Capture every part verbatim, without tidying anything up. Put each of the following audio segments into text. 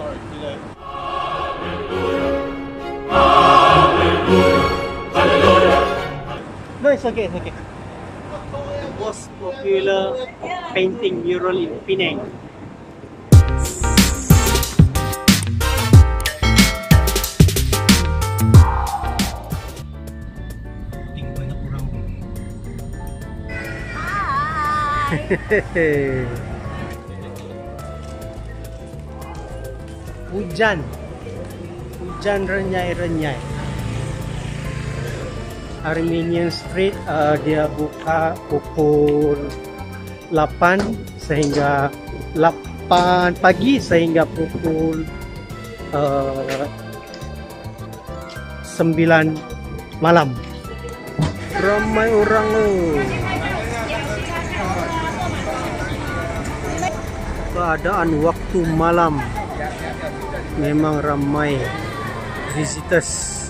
sorry, delay. Hallelujah, hallelujah, hallelujah. No, it's okay, it's okay. The most popular painting mural in Penang. Hehehe. Hujan, hujan renyai-renyai. Armenian Street uh, dia buka pukul lapan sehingga lapan pagi sehingga pukul uh, sembilan malam. Ramai orang loh. Keadaan waktu malam memang ramai visitors.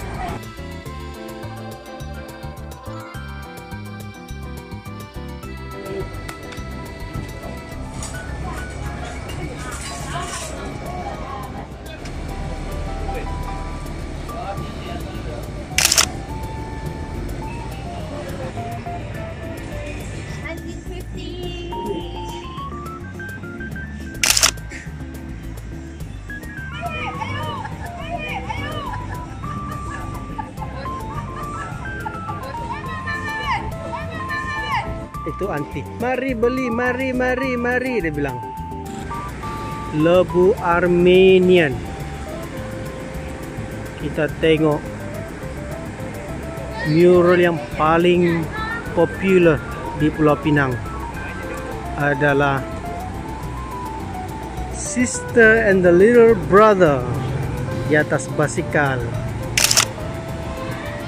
Itu antik. Mari beli, mari, mari, mari, dia bilang. Lebu Armenian. Kita tengok mural yang paling popular di Pulau Pinang adalah Sister and the Little Brother di atas basikal.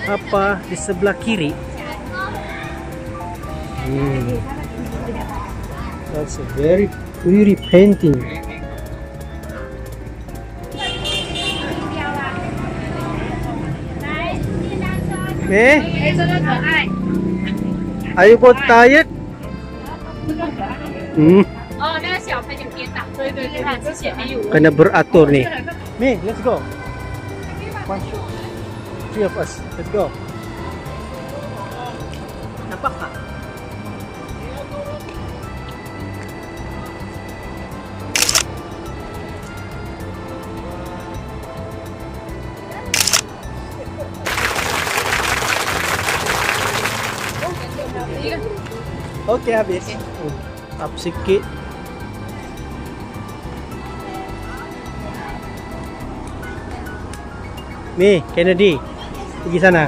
Apa di sebelah kiri? Mm. That's a very pretty painting. Hey, are you both tired? Hmm. Kena beratur nih. Me, let's go. One, two, three of us. Let's go. Nampak tak? Okey, habis. Up sikit. Ni, Kennedy. Pergi sana.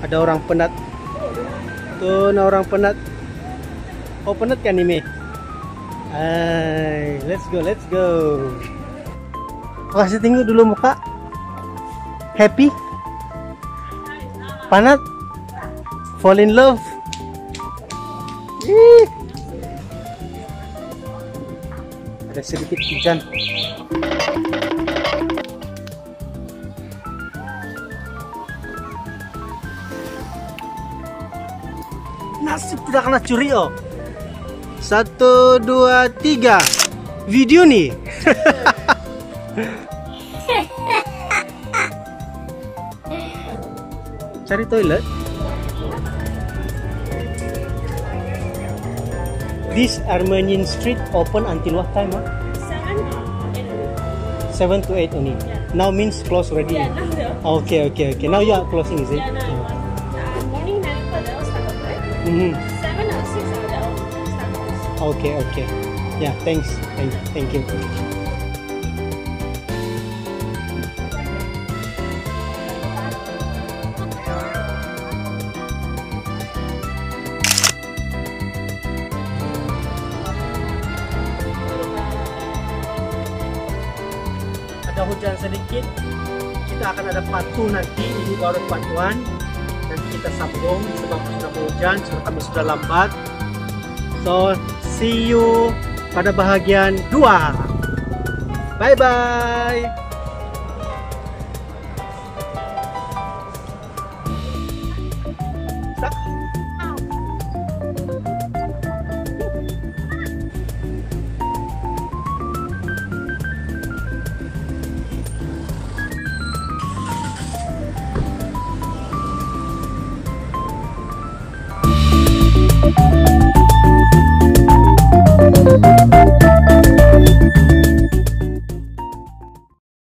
Ada orang penat. Tu nak orang penat. Oh, penat kan ni, Mi? Hai, let's go, let's go. Kasih tengok dulu muka. Happy? Panas? Fall in love? Ih. Ada sedikit hujan. Nasib tidak kena curi oh. Satu, dua, tiga. Video nih. Cari toilet. This Armenian Street open until what time? Huh? Seven to eight only. Yeah. Now means close already. Yeah, no, no. Okay, okay, okay. Now you are closing, is it? Yeah, no, no. Uh, morning nine o'clock that was start off, right? Mm-hmm. Seven or six or that was start off. Okay, okay. Yeah, thanks. Thank, thank you. Hujan sedikit, kita akan ada patu nanti. Ini baru patuan, nanti kita sambung sebab sudah hujan, sebab kami sudah lambat. So see you pada bahagian dua. Bye bye.